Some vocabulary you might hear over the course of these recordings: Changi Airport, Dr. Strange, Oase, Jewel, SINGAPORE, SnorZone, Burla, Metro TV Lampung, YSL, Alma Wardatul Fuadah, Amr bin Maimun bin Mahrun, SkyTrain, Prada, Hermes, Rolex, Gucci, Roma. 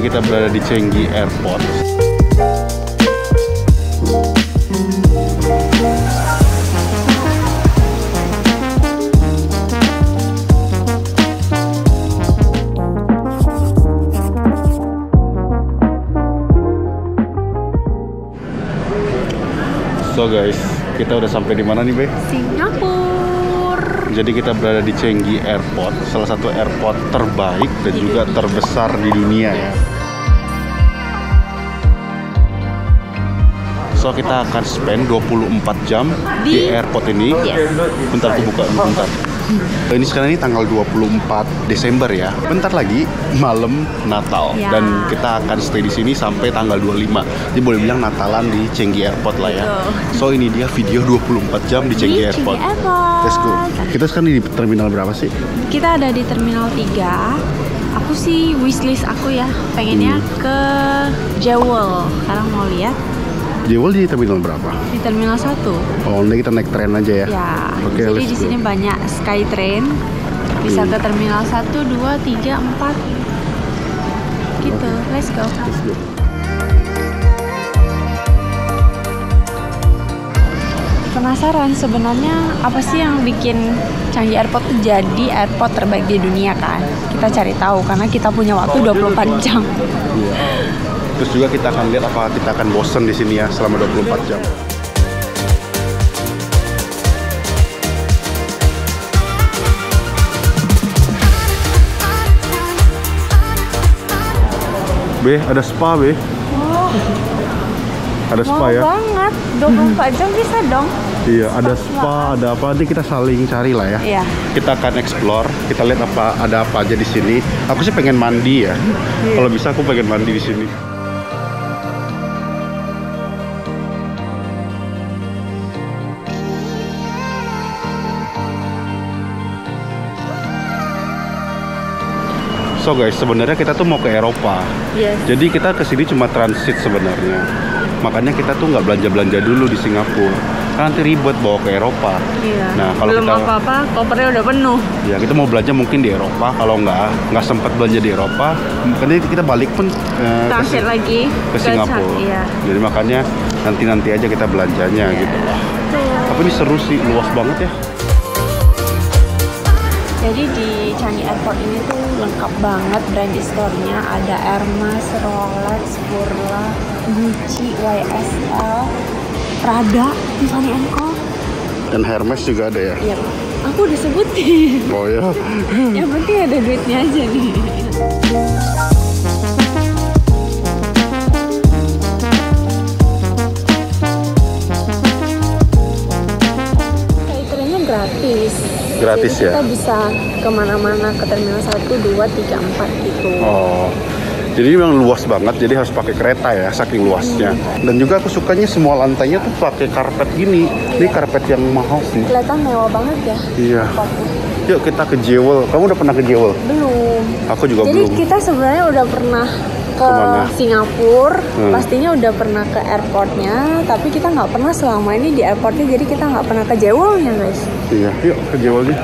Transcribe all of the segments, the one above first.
lokasi kita berada di Changi Airport. So guys, kita udah sampai di mana nih, Be? Singapura. Jadi kita berada di Changi Airport, salah satu airport terbaik dan juga terbesar di dunia ya. So kita akan spend 24 jam di airport ini. Yes. Bentar, aku buka bentar. Ini sekarang ini tanggal 24 Desember ya. Bentar lagi malam Natal ya. Dan kita akan stay di sini sampai tanggal 25. Jadi boleh bilang Natalan di Changi Airport lah ya. So ini dia video 24 jam di Changi Airport. Let's go. Kita sekarang di terminal berapa sih? Kita ada di terminal 3. Aku sih wishlist aku ya, pengennya ke Jewel. Sekarang mau lihat Jewel di terminal berapa? Di terminal 1. Oh, nanti kita naik tren aja ya? Ya, okay, jadi di sini banyak SkyTrain. Bisa ke terminal 1, 2, 3, 4. Gitu, okay. Let's go. Let's go. Penasaran sebenarnya apa sih yang bikin Changi Airport itu jadi airport terbaik di dunia kan? Kita cari tahu karena kita punya waktu 24 jam. Terus juga kita akan lihat apa kita akan bosen di sini ya selama 24 jam. Be, ada spa, Be. Oh. Ada spa ya. Mau banget, 24 jam bisa dong. Iya, ada spa, ada apa, nanti kita saling cari lah ya. Iya. Kita akan explore, kita lihat apa ada apa aja di sini. Aku sih pengen mandi ya. Kalau bisa aku pengen mandi di sini. So guys, sebenarnya kita tuh mau ke Eropa. Yes. Jadi kita kesini cuma transit sebenarnya. Makanya kita tuh nggak belanja-belanja dulu di Singapura. Nanti ribet bawa ke Eropa. Iya. Nah, kalau belum apa-apa, kopernya udah penuh. Ya, kita mau belanja mungkin di Eropa. Kalau nggak sempat belanja di Eropa, nanti kita balik pun transit lagi ke Singapura. Iya. Jadi makanya nanti aja kita belanjanya gitu lah. Tapi ini seru sih, luas banget ya. Jadi di Changi Airport ini tuh lengkap banget brand store-nya. Ada Hermes, Rolex, Burla, Gucci, YSL, Prada, Tiffany & Co. Dan Hermes juga ada ya? Iya, aku udah sebutin. Oh ya? Yang penting ada duitnya aja nih. Skytrainnya gratis. Gratis jadi ya? Kita bisa kemana-mana ke terminal 1, 2, 3, 4 gitu. Oh. Jadi memang luas banget, jadi harus pakai kereta ya, saking luasnya. Dan juga aku sukanya semua lantainya tuh pakai karpet gini. Iya. Ini karpet yang mahal sih. Kelihatan mewah banget ya. Iya. Tempatnya. Yuk kita ke Jewel. Kamu udah pernah ke Jewel? Belum. Aku juga jadi belum. Jadi kita sebenarnya udah pernah ke Singapura, pastinya udah pernah ke airportnya, tapi kita nggak pernah selama ini di airportnya, jadi kita nggak pernah ke Jewelnya guys. Iya, yuk ke Jewelnya.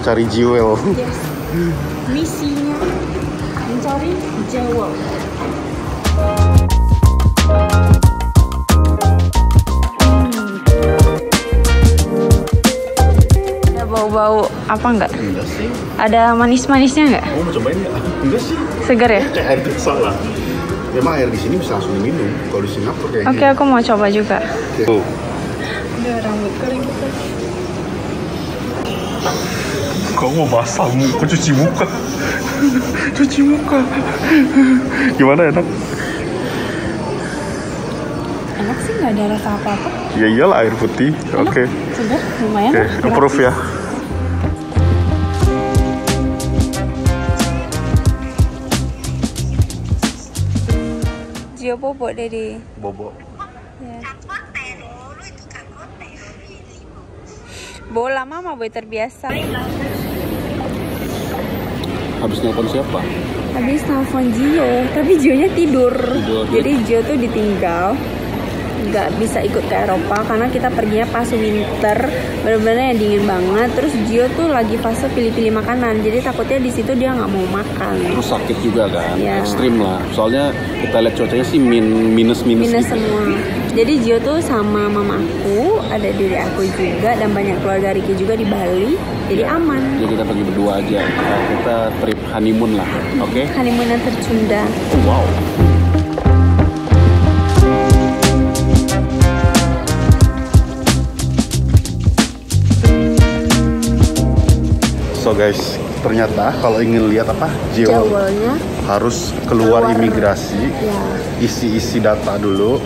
Mencari Jewel. Yes. Misinya mencari Jewel. Ada bau-bau apa enggak? Enggak sih. Ada manis-manisnya enggak? Oh, cobain ya. Enggak sih. Segar ya? Kayak air salah. Memang air di sini bisa langsung diminum. Kalau di Singapura kayaknya. Oke, aku mau coba juga. Okay. Oh. Udah rambut kering kita. Kau mau basah muka, cuci muka. Cuci muka. Gimana, enak? Enak sih, nggak ada rasa apa-apa. Ya iyalah, air putih. Oke. Okay. Sudah, lumayan. Okay. Improve ya. dia bobok tadi. Bobok. Ya. Bola mama boleh terbiasa. Habis nelfon siapa? Habis nelfon Gio, tapi Gionya tidur. Jadi Gio tuh ditinggal, nggak bisa ikut ke Eropa karena kita perginya pas winter, bener-bener yang dingin banget. Terus Gio tuh lagi fase pilih-pilih makanan, jadi takutnya di situ dia nggak mau makan. Terus sakit juga kan, ya. Ekstrim lah. Soalnya kita lihat cuacanya sih minus gitu. Semua. Jadi Gio tuh sama mama aku, ada diri aku juga, dan banyak keluarga Riki juga di Bali, jadi ya, aman. Jadi kita pergi berdua aja, nah, kita trip honeymoon lah, oke? Okay? Honeymoon yang tertunda. Wow. So guys, ternyata kalau ingin lihat apa Jewelnya harus keluar imigrasi, ya. Isi data dulu.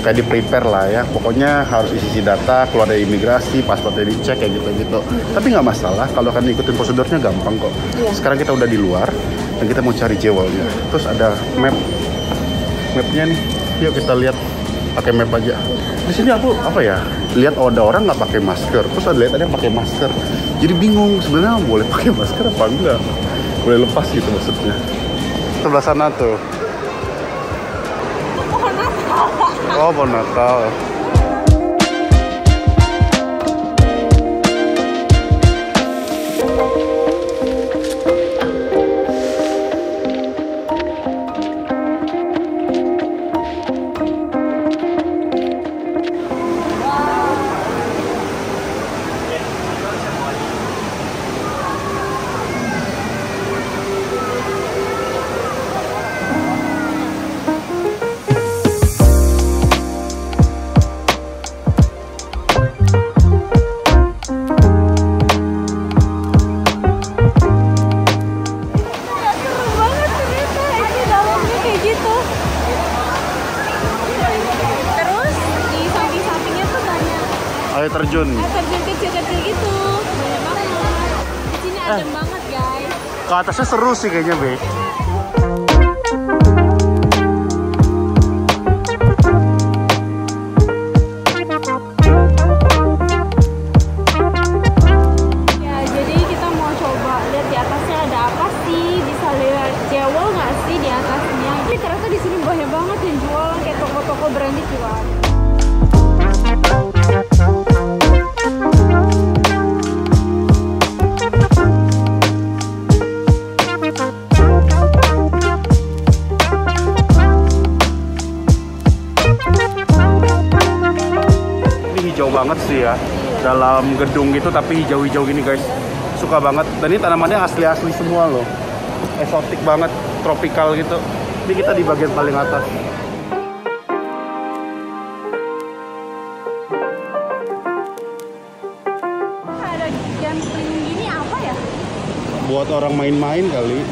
Kayak di prepare lah ya, pokoknya harus isi data, keluar dari imigrasi, pasportnya dicek kayak gitu-gitu. Tapi nggak masalah, kalau kan ikutin prosedurnya gampang kok. Yeah. Sekarang kita udah di luar dan kita mau cari jewelnya. Terus ada mapnya nih, yuk kita lihat pakai map aja. Di sini aku apa ya? Lihat ada orang nggak pakai masker, terus ada lihat ada yang pakai masker. Jadi bingung sebenarnya boleh pakai masker apa enggak? Boleh lepas gitu maksudnya. Sebelah sana tuh. Oh, bon Natal. Terjun kecil-kecil gitu, banyak banget. Di sini adem banget guys. Ke atasnya seru sih kayaknya, Be. Ya, jadi kita mau coba lihat di atasnya ada apa sih? Bisa lihat jewel nggak sih di atasnya? Ini ternyata di sini banyak banget yang jualan kayak toko-toko branded juga. Banget sih ya, dalam gedung gitu tapi hijau-hijau gini guys, suka banget. Dan ini tanamannya asli-asli semua loh, eksotik banget, tropikal gitu. Ini kita di bagian paling atas. Ada gambling gini apa ya? Buat orang main-main kali.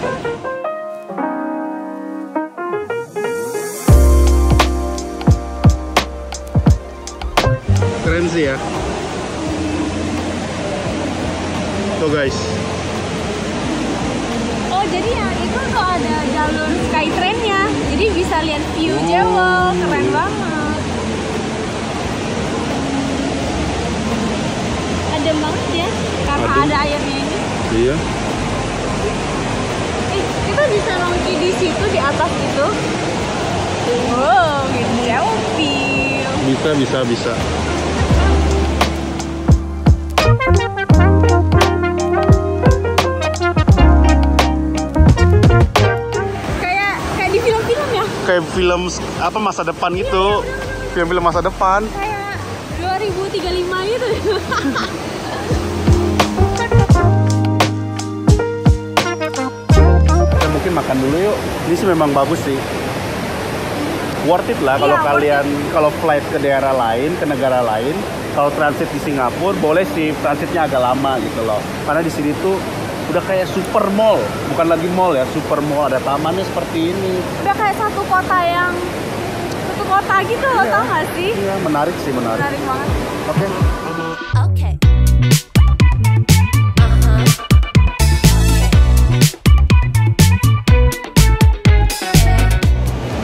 Sih ya. Tuh guys. Oh, jadi yang itu tuh ada jalur SkyTrain-nya. Jadi bisa lihat view Jewel, keren banget. Adem banget ya karena ada airnya ini. Iya. Kita bisa nongki di situ di atas itu. Wow, Jewel view. Bisa. Kayak di film-film ya? Kayak film apa masa depan gitu. Film-film masa depan. Kayak 2035 gitu. Kita mungkin makan dulu yuk. Ini sih memang bagus sih. Worth it lah kalau ya, kalian kalau flight ke daerah lain, ke negara lain. Kalau transit di Singapura boleh sih, transitnya agak lama gitu loh. Karena di sini tuh udah kayak super mall, bukan lagi mall ya, super mall, ada tamannya seperti ini. Udah kayak satu kota gitu loh, iya. Tau gak sih? Iya, menarik sih, menarik banget. Oke. Okay.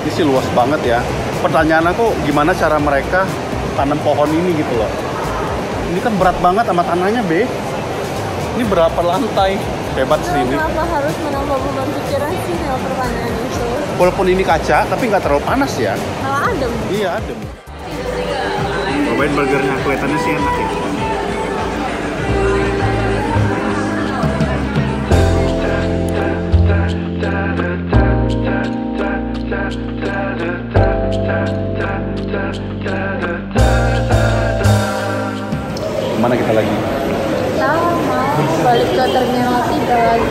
Ini sih luas banget ya. Pertanyaan aku, gimana cara mereka tanam pohon ini gitu loh. Ini kan berat banget sama tanahnya, Be. Ini berapa lantai? Hebat sih ini. Kenapa harus menambah beban pikiran sih kalau pertanyaan itu? Walaupun ini kaca, tapi nggak terlalu panas ya. Malah adem. Iya, adem. Cobain burgernya, kelihatannya sih enak ya. Kemana kita lagi? Kita mau balik ke Terminal 3 lagi.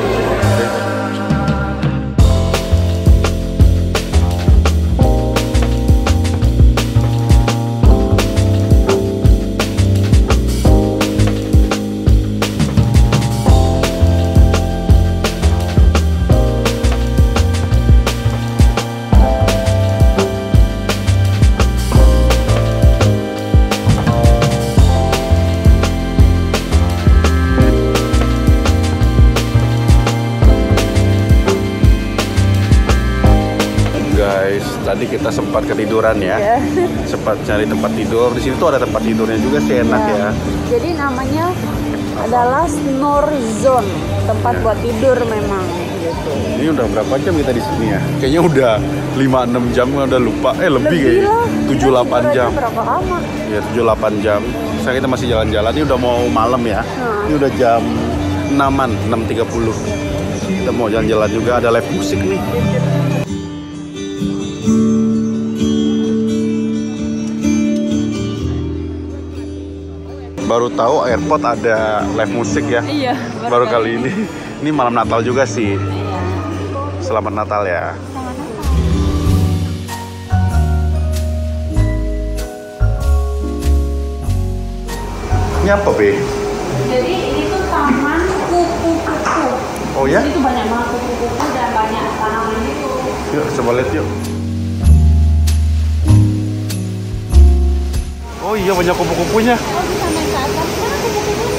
Tadi kita sempat ketiduran ya, yeah. Sempat cari tempat tidur. Di sini tuh ada tempat tidurnya juga sih, enak yeah. Ya. Jadi namanya adalah SnorZone, tempat yeah. Buat tidur memang. Gitu. Ini udah berapa jam kita di sini ya? Kayaknya udah 5-6 jam, udah lupa. Lebih kayaknya 7-8 jam. Berapa lama? Ya 7-8 jam. Sekarang kita masih jalan-jalan. Ini udah mau malam ya. Hmm. Ini udah jam 6-an, 6.30. Kita mau jalan-jalan juga, ada live musik nih. Baru tahu airport ada live musik ya. Iya, baru kali ini. Ini malam Natal juga sih. Iya. Selamat Natal ya. Selamat Natal. Ini apa, Be? Jadi ini tuh taman kupu-kupu. Oh ya? Itu banyak banget kupu-kupu dan banyak tanaman itu. Yuk, coba lihat yuk. Oh iya, banyak kupu-kupunya. Oh, bisa naik ke atas. Mana kupu-kupunya?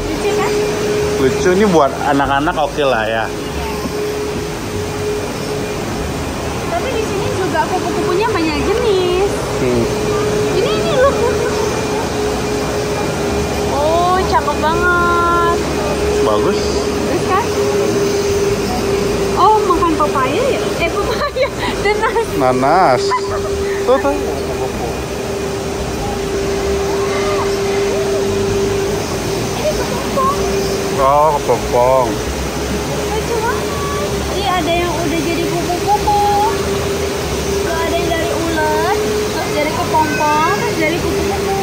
Lucu kan? Lucu, ini buat anak-anak oke lah ya. Tapi di sini juga kupu-kupunya banyak jenis. Ini loh. Oh, cakep banget. Bagus. Bagus kan? Oh, makan papaya ya? Papaya dan nanas. Tuh, tuh. Ini kepompong. Oh, kepompong. Lucu banget. Ini ada yang udah jadi kupu-kupu. Ada yang dari ulet, terus dari kepompong, terus dari kupu-kupu.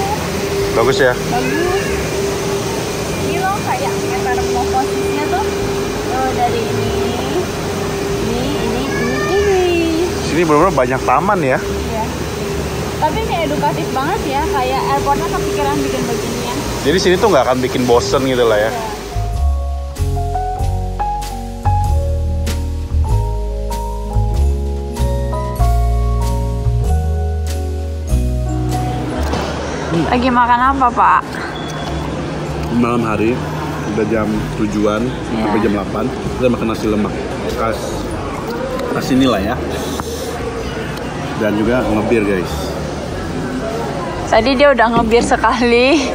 Bagus ya? Bagus. Ini loh kayak ngetar posisinya tuh. Oh, dari ini benar-benar banyak taman ya. Iya. Tapi ini edukatif banget ya, kayak airportnya kepikiran bikin beginian. Jadi sini tuh nggak akan bikin bosen gitu lah ya. Iya. Lagi makan apa, Pak? Malam hari, udah jam 7-an sampai jam 8, kita makan nasi lemak. Khas inilah ya. Dan juga ngebir, guys. Tadi dia udah ngebir sekali.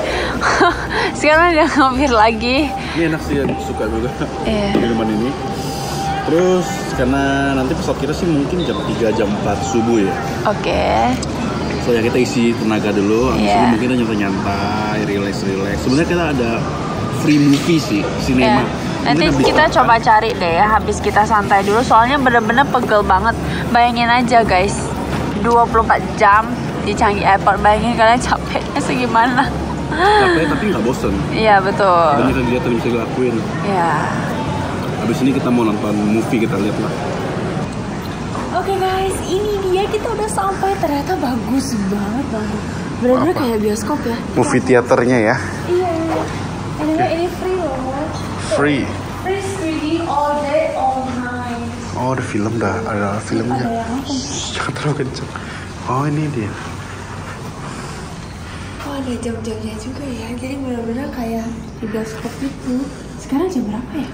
Sekarang dia ngebir lagi. Ini enak sih, suka juga minuman ini. Terus karena nanti pesawat kita sih mungkin jam 3 jam 4 subuh ya. Oke. So ya kita isi tenaga dulu. Habis itu mungkin kita nyantai-nyantai, relax. Sebenarnya kita ada free movie sih, sinema. Nanti kita coba cari deh ya, habis kita santai dulu. Soalnya bener-bener pegel banget. Bayangin aja guys, 24 jam di Changi Airport. Bayangin kalian capeknya segimana. Capek tapi nggak bosen. Iya, betul. Banyak kegiatan yang bisa dilakuin. Iya. Habis ini kita mau nonton movie, kita lihat lah. Oke guys, ini dia kita udah sampai. Ternyata bagus banget. Bener-bener kayak bioskop ya. Movie teaternya ya. Iya. Ini free loh. Free screening all day, all night. Oh, ada film dah, ada filmnya. Jangan terlalu kenceng. Oh, ini dia. Oh, ada jam-jamnya juga ya. Jadi benar-benar kayak di bioskop itu. Sekarang jam berapa ya?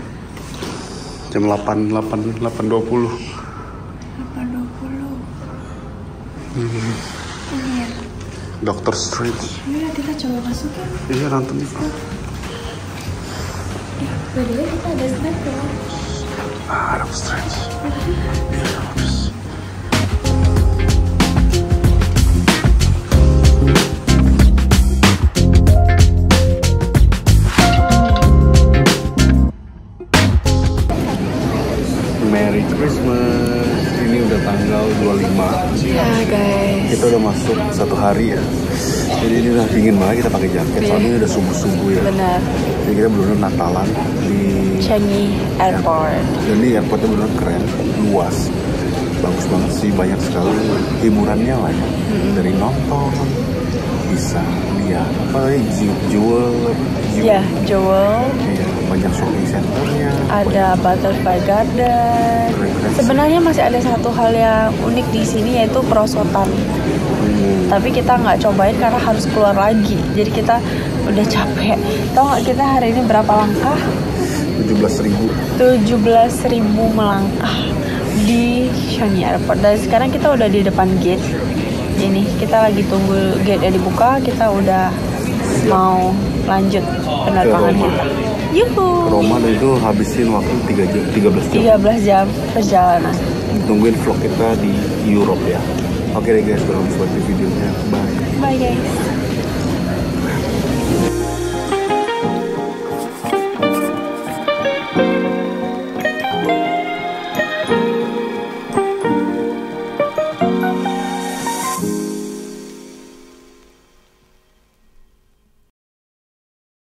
Jam 8.20. Iya. Dr. Strange. Iya, kita coba masuk ya. Iya, nanti nih. Ya, beda kita ada snack ya. Ah, Dr. Strange. Iya, habis. Merry Christmas. Ini udah tanggal 25. Ya guys, kita udah masuk satu hari ya. Jadi ini udah dingin banget, kita pakai jaket. Soalnya udah subuh-subuh ya. Benar. Jadi kita belum Natalan di Changi Airport. Jadi airportnya benar keren, luas, bagus banget sih, banyak sekali hiburannya lah ya. Dari nonton, bisa lihat apa lagi, Jewel. Ya, Jewel. Iya. Banyak shopping centernya, ada butterfly garden. Sebenarnya masih ada satu hal yang unik di sini, yaitu perosotan. Tapi kita nggak cobain karena harus keluar lagi, jadi kita udah capek. Tahu nggak kita hari ini berapa langkah? 17.000 melangkah di Changi Airport. Dan sekarang kita udah di depan gate ini, kita lagi tunggu gate-nya dibuka, kita udah mau lanjut penerbangan kita. Yuhu. Roma itu habisin waktu 13 jam perjalanan. Tungguin vlog kita di Europe ya. Oke deh guys, kalau habis buat videonya, bye. Bye guys.